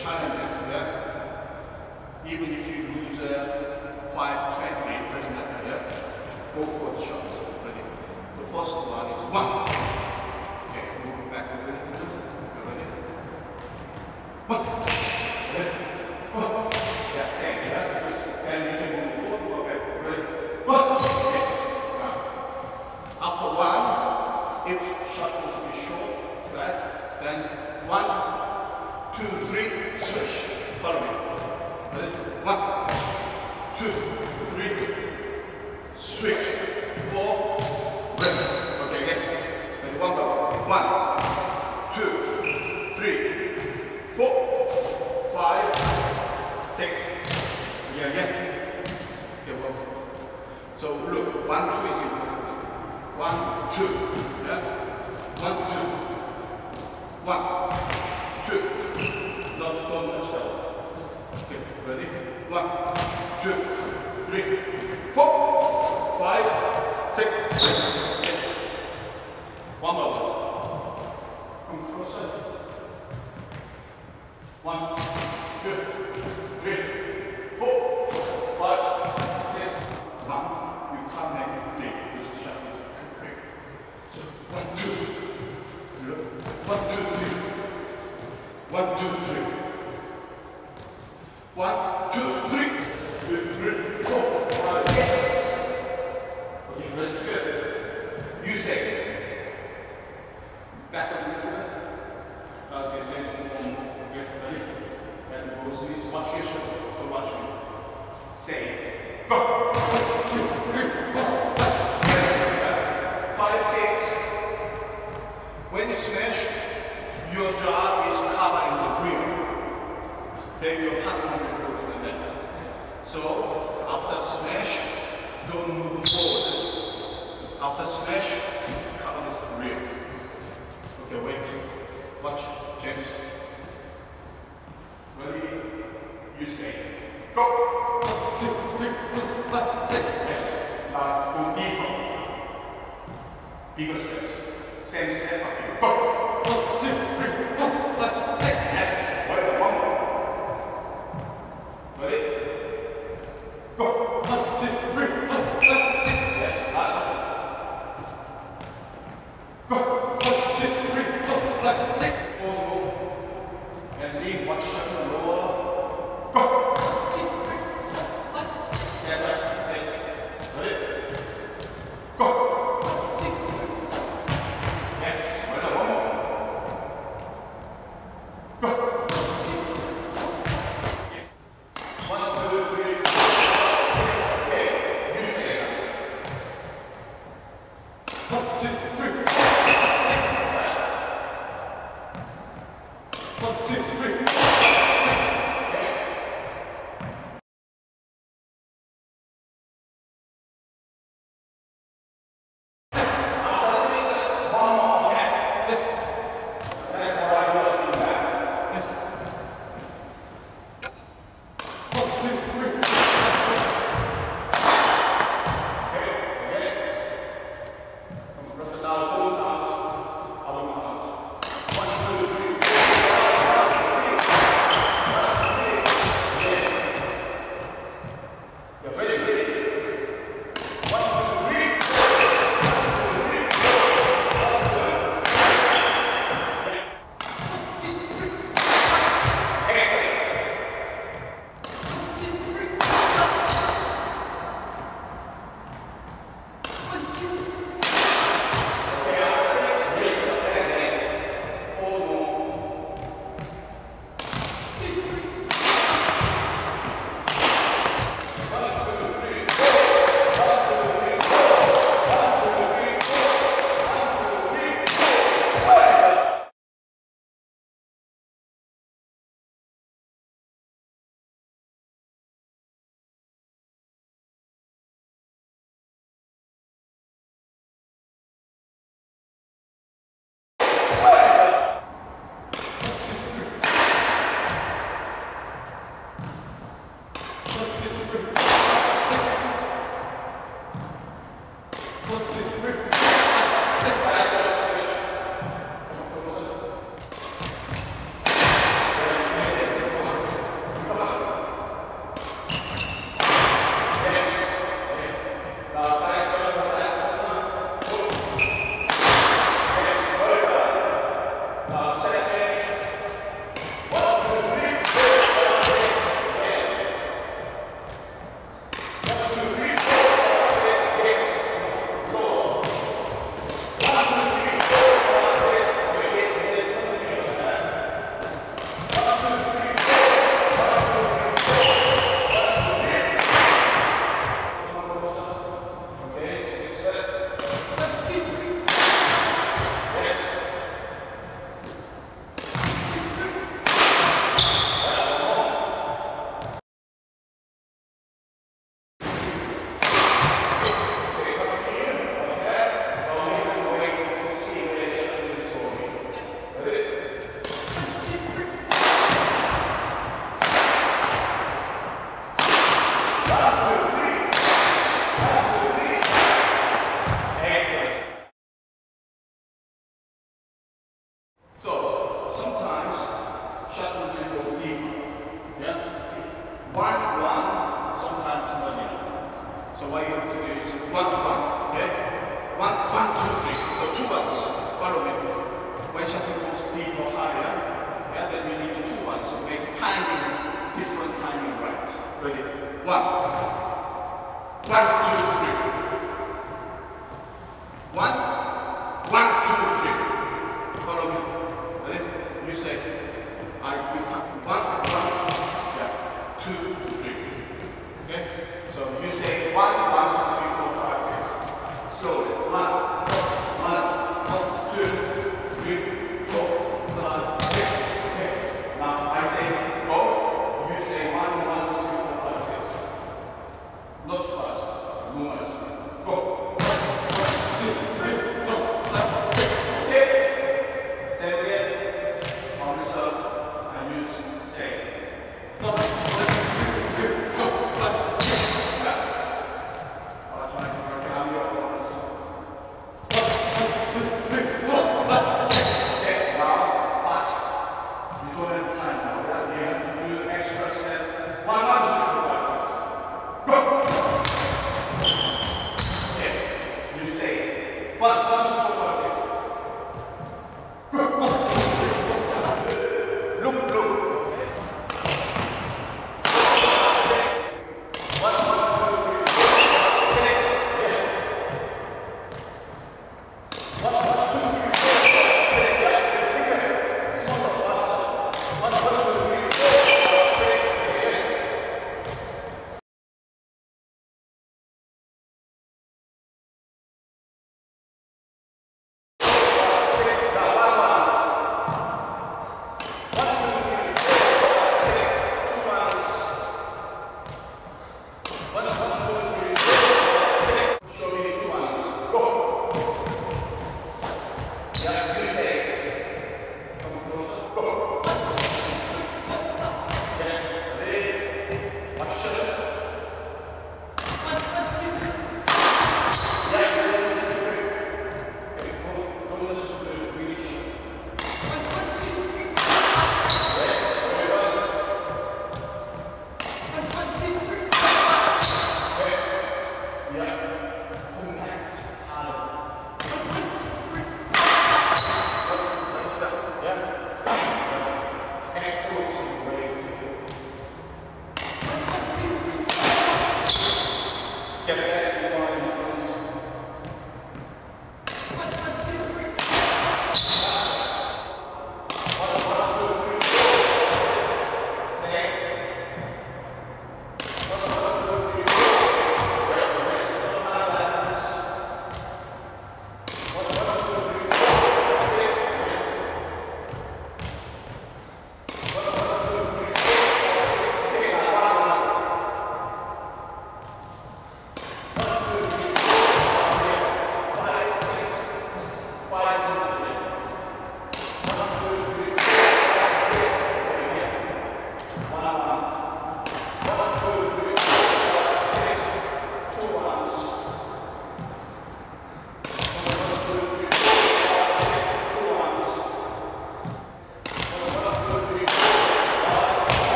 challenge them, yeah? Even if you lose 5-20, it doesn't matter, yeah? Go for the shots already. The first one is one. Okay, move back a little bit. You ready? One. Yeah? One. Yeah, same, yeah? And you can move forward, okay? Ready? One. Yes. Now, after one, if shot will be short, flat, then one, 2, 3, switch. Follow me. Ready? 1, 2, 3, switch. 4, ready. Okay, again. And one double. 1, 2, 3, 4, 5, 6. Again, again. Okay, one. So look, 1, 2 is equal. 1, 2. Yeah? 1, 2. 1, 2. Okay, ready? 1, 2, 3, 4, 5, 6. Okay. One more. Come closer. 1, 2, 3, 4, 5, 6. One. You can't make it big. This shot is too big. So 1, 2. Look. 1, 2, 3. 1, 2, 3. 1, 2, 3, 4, 5. Yes. Okay, ready? Good. You say it. Back up a little bit. Okay, change the form. Okay, ready? And go sneeze. Watch your show. Don't watch me. Say it. Go. 1, 2, 3, 4, 5, 6. When you smash, your job is covering the rim. Then your partner will go to the net. So after smash, don't move forward. After smash, cover this rear. Okay, wait. Watch, James. Ready? You say, go. 1, 2, 3, 4, 5, 6. Yes. Go deeper. Bigger steps. Same step up here. Go. 1, 2, 3, 4, 5, 6. Yes. 1, 2, 3. Follow me. Ready? You say, I will come. 1, 1. Yeah. 2, 3. Okay? So you say 1, 1, 2, 3, 4, 5, 6. Slowly. 1, 1, 2, 3, 4, 5, 6. Okay. Now I say go. You say 1, 1, 2, 3, 4, 5, 6. Not fast. No fast. Go. What?